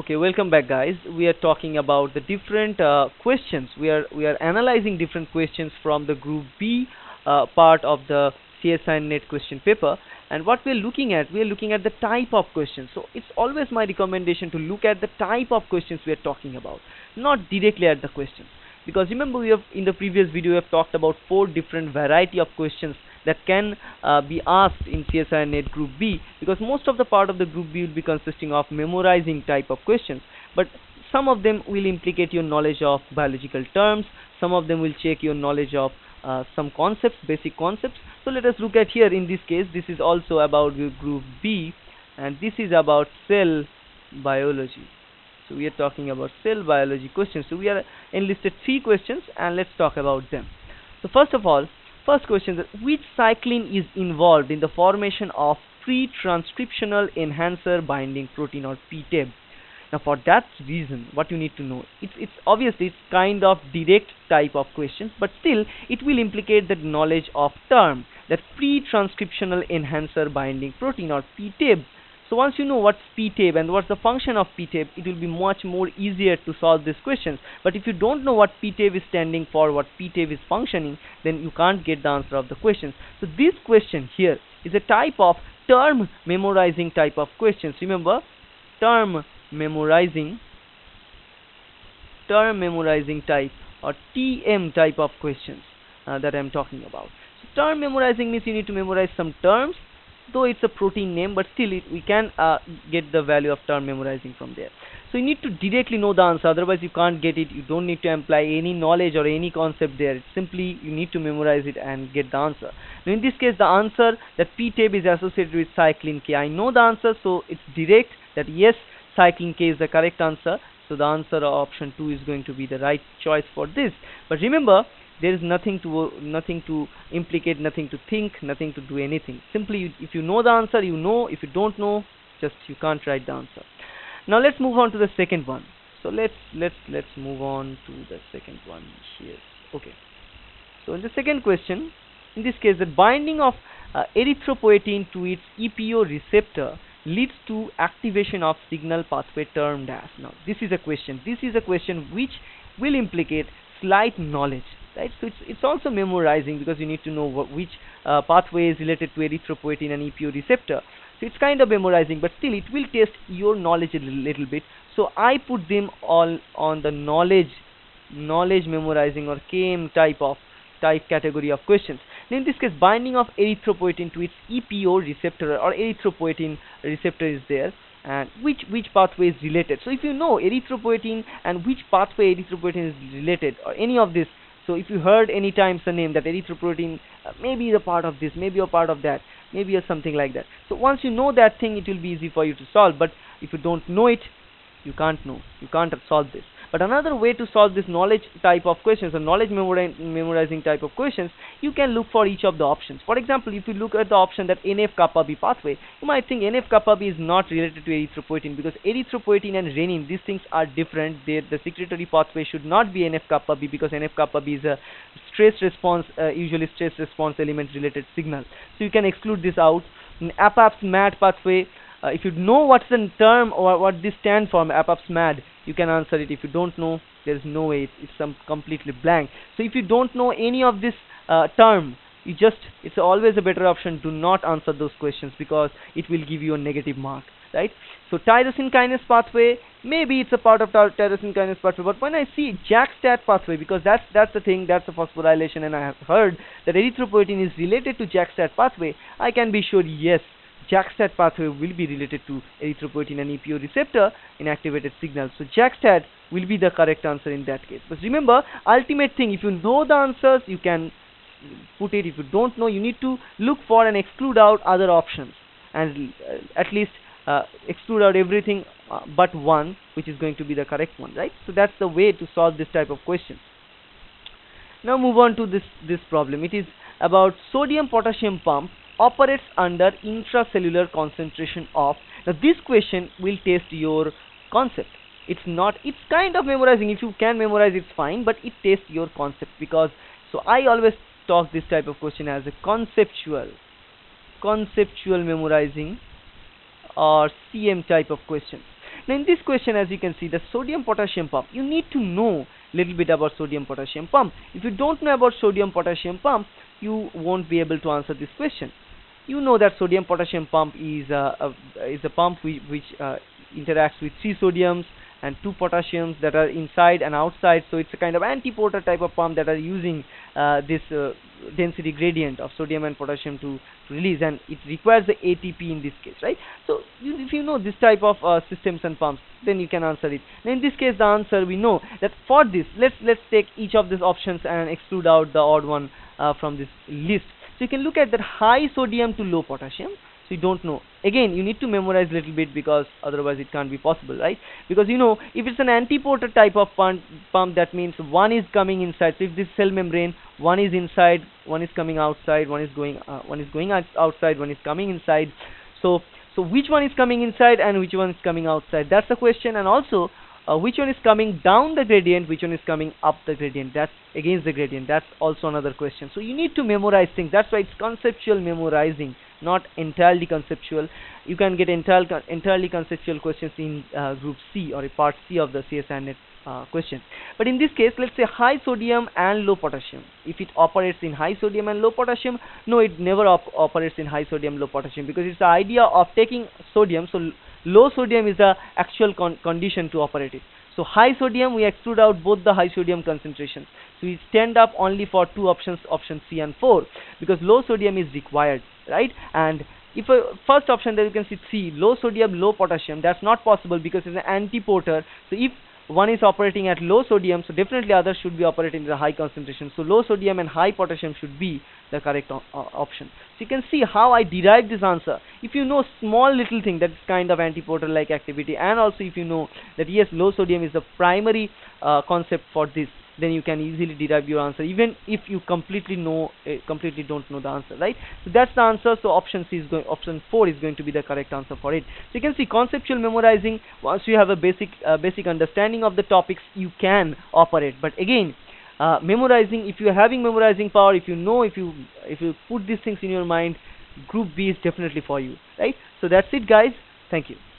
Okay, welcome back guys. We are talking about the different questions. We are analyzing different questions from the group B part of the CSIR-NET question paper, and what we are looking at the type of questions. So it's always my recommendation to look at the type of questions we are talking about, not directly at the questions, because remember we have in the previous video we have talked about 4 different variety of questions that can be asked in CSIR-NET Group B, because most of the part of the Group B will be consisting of memorizing type of questions, but some of them will implicate your knowledge of biological terms, some of them will check your knowledge of some concepts, basic concepts. So let us look at here. In this case, this is also about Group B, and this is about cell biology. So we are talking about cell biology questions. So we are enlisted 3 questions, and let's talk about them. So first question is, which cyclin is involved in the formation of pre-transcriptional enhancer binding protein, or PTAB? Now for that reason, what you need to know, it's obviously it's kind of direct type of questions, but still it will implicate the knowledge of term, that pre-transcriptional enhancer binding protein, or PTAB. So once you know what's pTAB and what's the function of pTAB, it will be much more easier to solve these questions. But if you don't know what pTAB is standing for, what pTAB is functioning, then you can't get the answer of the questions. So this question here is a type of term memorizing type of questions. Remember, term memorizing type, or TM type of questions that I'm talking about. So term memorizing means you need to memorize some terms, though it's a protein name, but still we can get the value of term memorizing from there. So you need to directly know the answer, otherwise you can't get it. You don't need to imply any knowledge or any concept there. It's simply you need to memorize it and get the answer. Now in this case, the answer that pTAB is associated with cyclin K. I know the answer, so it's direct that yes, cyclin K is the correct answer. So the answer of option 2 is going to be the right choice for this. But remember, there is nothing to implicate, nothing to think, nothing to do anything. Simply, if you know the answer, you know. If you don't know, just you can't write the answer. Now let's move on to the second one. So let's move on to the second one here. Okay. So in the second question, in this case, the binding of erythropoietin to its EPO receptor leads to activation of signal pathway termed as. Now this is a question. This is a question which will implicate slight knowledge. Right, so it's also memorizing, because you need to know which pathway is related to erythropoietin and EPO receptor. So it's kind of memorizing, but still it will test your knowledge a little bit. So I put them all on the knowledge memorizing, or KM type category of questions. Now in this case, binding of erythropoietin to its EPO receptor, or erythropoietin receptor is there, and which pathway is related. So if you know erythropoietin and which pathway erythropoietin is related, or any of this. So if you heard any times the name that erythropoietin, maybe a part of this, maybe a part of that, maybe a something like that. So once you know that thing, it will be easy for you to solve. But if you don't know it, you can't know. You can't solve this. But another way to solve this knowledge type of questions, or knowledge memorizing type of questions, you can look for each of the options. For example, if you look at the option that NF Kappa B pathway, you might think NF Kappa B is not related to erythropoietin, because erythropoietin and renin, these things are different. The secretory pathway should not be NF Kappa B, because NF Kappa B is a stress response, usually stress response element related signal. So you can exclude this out. In APAP SMAD pathway, if you know what's the term or what this stands for, APAP SMAD, you can answer it. If you don't know, there's no way. It's some completely blank. So if you don't know any of this term, it's always a better option. Do not answer those questions, because it will give you a negative mark, right? So tyrosine kinase pathway, maybe it's a part of tyrosine kinase pathway. But when I see JAK-STAT pathway, because that's the thing, that's the phosphorylation, and I have heard that erythropoietin is related to JAK-STAT pathway, I can be sure yes, JAK-STAT pathway will be related to erythropoietin and EPO receptor inactivated signals. So JAK-STAT will be the correct answer in that case. But remember, ultimate thing, if you know the answers, you can put it. If you don't know, you need to look for and exclude out other options, and at least exclude out everything but one, which is going to be the correct one, right? So that's the way to solve this type of question. Now move on to this problem. It is about sodium potassium pump operates under intracellular concentration of. Now this question will test your concept. It's kind of memorizing. If you can memorize, it's fine, but it tests your concept, because so I always talk this type of question as a conceptual memorizing, or CM type of question. Now in this question, as you can see, the sodium potassium pump, you need to know little bit about sodium potassium pump. If you don't know about sodium potassium pump, you won't be able to answer this question. You know that sodium potassium pump is a pump which interacts with 3 sodiums and 2 potassiums that are inside and outside, so it's a kind of antiporter type of pump that are using this density gradient of sodium and potassium to release, and it requires the ATP in this case, right? So if you know this type of systems and pumps, then you can answer it. And in this case, the answer we know that for this, let's take each of these options and exclude out the odd one from this list. So you can look at that high sodium to low potassium. You don't know, again you need to memorize a little bit, because otherwise it can't be possible, right? Because you know, if it's an antiporter type of pump, that means one is coming inside. So if this cell membrane, one is inside, one is coming outside, one is going outside, one is coming inside. So which one is coming inside and which one is coming outside, that's the question. And also which one is coming down the gradient, which one is coming up the gradient, that's against the gradient, that's also another question. So you need to memorize things. That's why it's conceptual memorizing, not entirely conceptual. You can get entirely conceptual questions in group C or a part C of the CSIR-NET question. But in this case, let's say high sodium and low potassium. If it operates in high sodium and low potassium, no, it never operates in high sodium, low potassium, because it's the idea of taking sodium. So low sodium is the actual condition to operate it. So high sodium, we exclude out both the high sodium concentrations. So we stand up only for 2 options, option C and 4, because low sodium is required, right? And if a first option that you can see C, low sodium, low potassium, that's not possible because it's an antiporter. So if one is operating at low sodium, so definitely others should be operating at a high concentration. So low sodium and high potassium should be the correct option. So you can see how I derived this answer. If you know small little thing, that's kind of antiporter-like activity, and also if you know that yes, low sodium is the primary concept for this, then you can easily derive your answer, even if you completely don't know the answer, right? So that's the answer. So option 4 is going to be the correct answer for it. So you can see conceptual memorizing. Once you have a basic understanding of the topics, you can operate. But again, memorizing, if you're having memorizing power, if you put these things in your mind, group B is definitely for you, right? So that's it, guys. Thank you.